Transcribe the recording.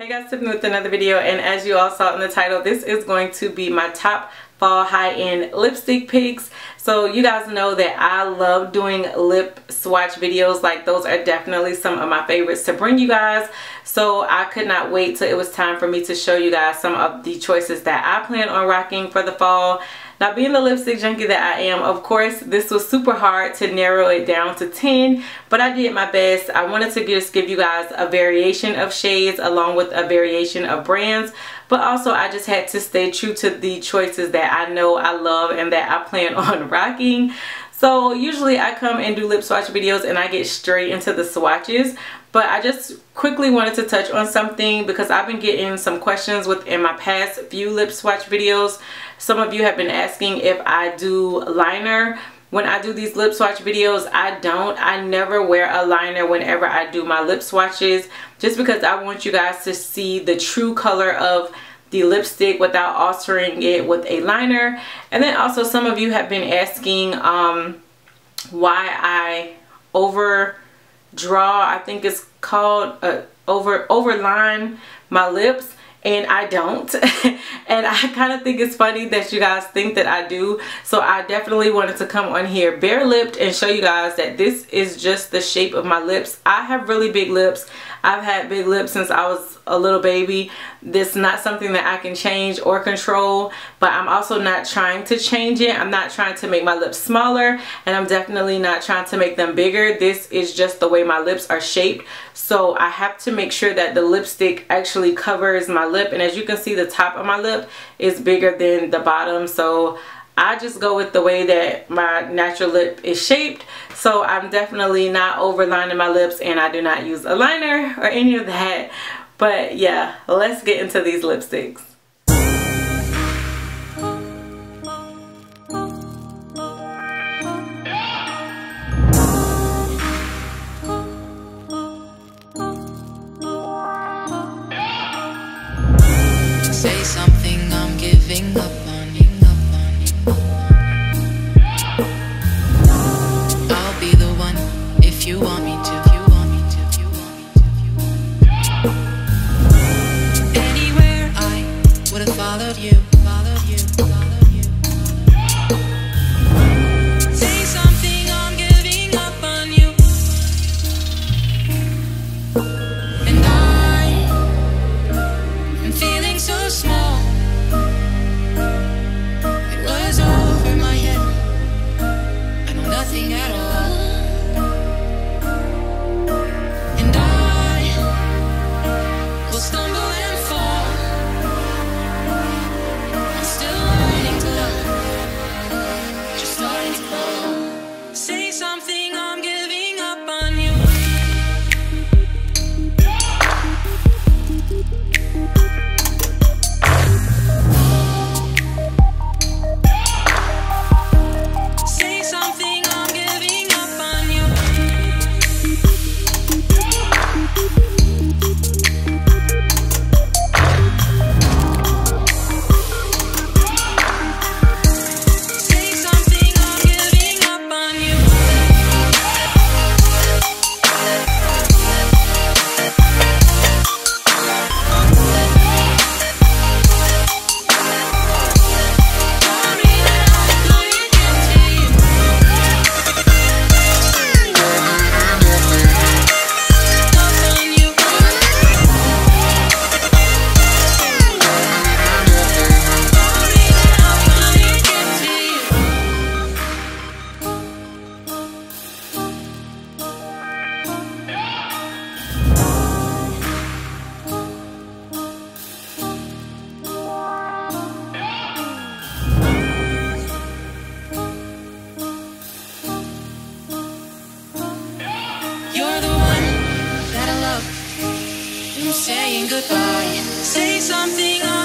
Hey guys, Tiffany with another video, and as you all saw in the title, this is going to be my top fall high-end lipstick picks. So you guys know that I love doing lip swatch videos. Like, those are definitely some of my favorites to bring you guys. So I could not wait till it was time for me to show you guys some of the choices that I plan on rocking for the fall. Now, being the lipstick junkie that I am, of course, this was super hard to narrow it down to 10, but I did my best. I wanted to just give you guys a variation of shades along with a variation of brands, but also I just had to stay true to the choices that I know I love and that I plan on rocking. So usually I come and do lip swatch videos and I get straight into the swatches, but I just quickly wanted to touch on something because I've been getting some questions within my past few lip swatch videos. Some of you have been asking if I do liner. When I do these lip swatch videos, I don't. I never wear a liner whenever I do my lip swatches, just because I want you guys to see the true color of the lipstick without altering it with a liner. And then also some of you have been asking why I overdraw, I think it's called, overline my lips. And I don't. And I kind of think it's funny that you guys think that I do. So I definitely wanted to come on here bare lipped and show you guys that this is just the shape of my lips. I have really big lips. I've had big lips since I was a little baby. This is not something that I can change or control, but I'm also not trying to change it. I'm not trying to make my lips smaller, and I'm definitely not trying to make them bigger. This is just the way my lips are shaped. So I have to make sure that the lipstick actually covers my lip, and as you can see, the top of my lip is bigger than the bottom, so I just go with the way that my natural lip is shaped. So I'm definitely not overlining my lips, and I do not use a liner or any of that. But yeah, let's get into these lipsticks. Say something, I'm giving up on you, I'll be the one if you want me to. Anywhere I would have followed you, Say something, I'm giving up on you. And I'm feeling so small. It was all over my head. I know nothing at all. And I will stumble and fall. I'm still learning to love. Just starting to fall. Say something, I'm giving up on you. Say something, I'm giving up on you. Say something, I'm giving up on you. Tell me that I couldn't get to you. Up on you. Tell me that I couldn't get to you. You're the one that I love. I'm saying goodbye. Say something.